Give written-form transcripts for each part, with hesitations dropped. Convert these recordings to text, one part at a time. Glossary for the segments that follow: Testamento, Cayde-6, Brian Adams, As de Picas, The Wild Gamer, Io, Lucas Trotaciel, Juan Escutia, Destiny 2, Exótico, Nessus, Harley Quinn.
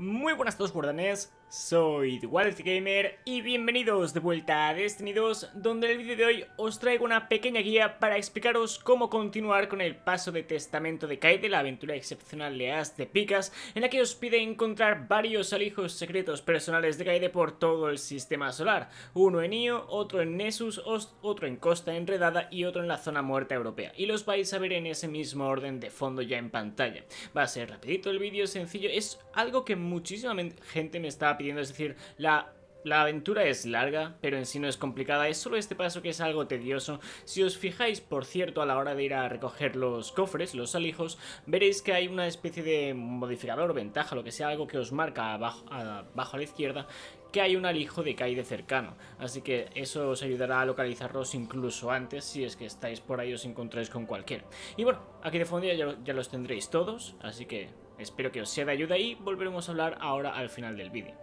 Muy buenas a todos, guardanes, soy The Wild Gamer y bienvenidos de vuelta a Destiny 2, donde en el vídeo de hoy os traigo una pequeña guía para explicaros cómo continuar con el paso de testamento de Cayde, la aventura excepcional de As de Picas, en la que os pide encontrar varios alijos secretos personales de Cayde por todo el sistema solar, uno en Io, otro en Nessus, otro en Costa Enredada y otro en la zona muerta europea, y los vais a ver en ese mismo orden de fondo ya en pantalla. Va a ser rapidito el vídeo, sencillo, es algo que muchísima gente me estaba pidiendo, es decir, la aventura es larga, pero en sí no es complicada, es solo este paso que es algo tedioso. Si os fijáis, por cierto, a la hora de ir a recoger los cofres, los alijos, veréis que hay una especie de modificador, ventaja, lo que sea, algo que os marca abajo a la izquierda, que hay un alijo de Cayde cercano, así que eso os ayudará a localizarlos incluso antes, si es que estáis por ahí os encontráis con cualquiera. Y bueno, aquí de fondo ya los tendréis todos, así que espero que os sea de ayuda y volveremos a hablar ahora al final del vídeo.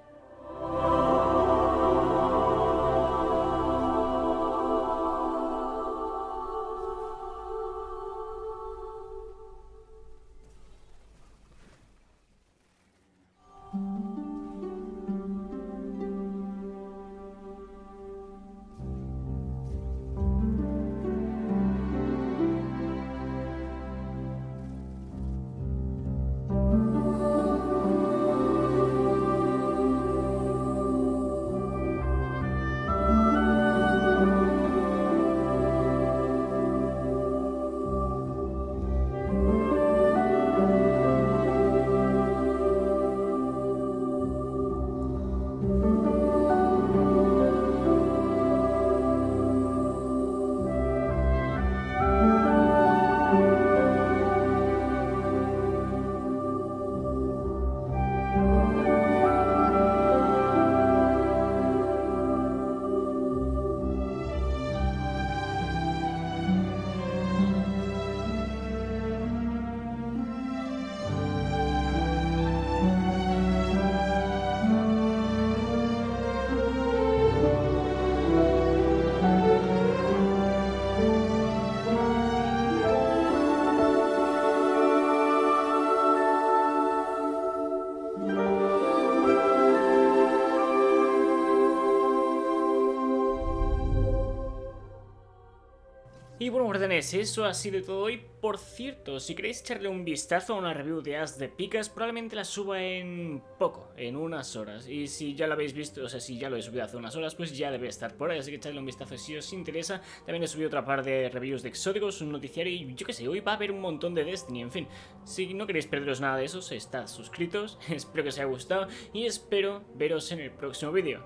Y bueno, guardanes, eso ha sido todo hoy. Por cierto, si queréis echarle un vistazo a una review de As de Picas, probablemente la suba en poco, en unas horas. Y si ya la habéis visto, o sea, si ya lo he subido hace unas horas, pues ya debe estar por ahí. Así que echarle un vistazo si os interesa. También he subido otra par de reviews de exóticos, un noticiario y yo qué sé, hoy va a haber un montón de Destiny. En fin, si no queréis perderos nada de eso, estad suscritos. Espero que os haya gustado y espero veros en el próximo vídeo.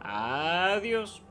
Adiós.